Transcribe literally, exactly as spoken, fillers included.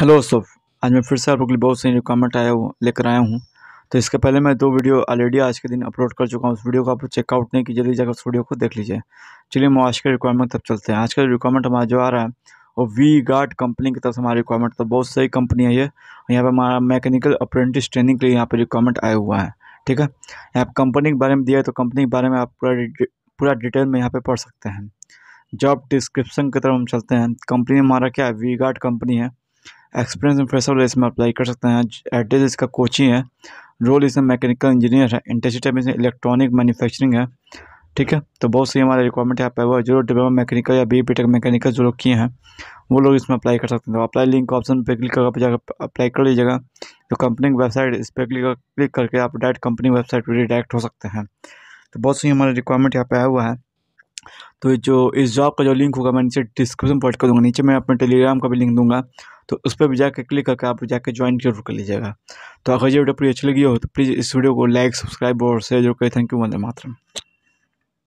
Hello दोस्तों, आज मैं फिर से आपके लिए बहुत सही रिक्वायरमेंट आया हूँ लेकर आया हूँ। तो इसके पहले मैं दो वीडियो ऑलरेडी आज के दिन अपलोड कर चुका हूँ। उस वीडियो को आप चेकआउट नहीं कीजिए, जल्दी जाकर उस वीडियो को देख लीजिए। चलिए मैं आज के रिक्वायरमेंट तब चलते हैं। आज का रिक्वायरमेंट हमारा जो आ रहा है वो वी गार्ड कंपनी की तरफ से हमारी रिक्वायरमेंट, तो बहुत सही कंपनी है ये। यहाँ पर हमारा मैकेनिकल अप्रेंटिस ट्रेनिंग के लिए यहाँ पर रिक्वायरमेंट आया हुआ है, ठीक है। यहाँ पर कंपनी के बारे में दिया है, तो कंपनी के बारे में आप पूरा डिटेल में यहाँ पर पढ़ सकते हैं। जॉब डिस्क्रिप्शन की तरफ हम चलते हैं। कंपनी हमारा क्या है, वी गार्ड कंपनी है। एक्सपीरियंस एंड फ्रेशर इसमें अप्लाई कर सकते हैं। एड्रेस इसका कोची है। रोल इसमें मैकेनिकल इंजीनियर है। इंटेंसिटी में इसमें इलेक्ट्रॉनिक मैन्युफैक्चरिंग है, ठीक है। तो बहुत सही हमारा रिक्वायरमेंट यहाँ पे हुआ। जो लोग डिप्लोमा मैकेनिकल या बी बीटेक मैकेनिकल जो लोग किए हैं वो लोग इसमें अप्लाई कर सकते हैं। तो अप्लाई लिंक ऑप्शन पर क्लिक करके जाकर अप्लाई कर लीजिएगा। तो कंपनी की वेबसाइट इस पर क्लिक क्लिक करके आप डायरेक्ट कंपनी वेबसाइट पर डायरेक्ट हो सकते हैं। तो बहुत सही हमारा रिक्वायरमेंट यहाँ पर आया हुआ है। तो जो इस जॉब का जो लिंक होगा मैं नीचे डिस्क्रिप्शन पॉइंट कर दूँगा। नीचे मैं अपने टेलीग्राम का भी लिंक दूँगा, तो उस पर भी जाकर क्लिक करके आप जाकर ज्वाइन जरूर कर लीजिएगा। तो अगर ये वीडियो पूरी अच्छी लगी हो तो प्लीज़ इस वीडियो को लाइक, सब्सक्राइब और शेयर जरूर करें। Thank you, Vande Mataram.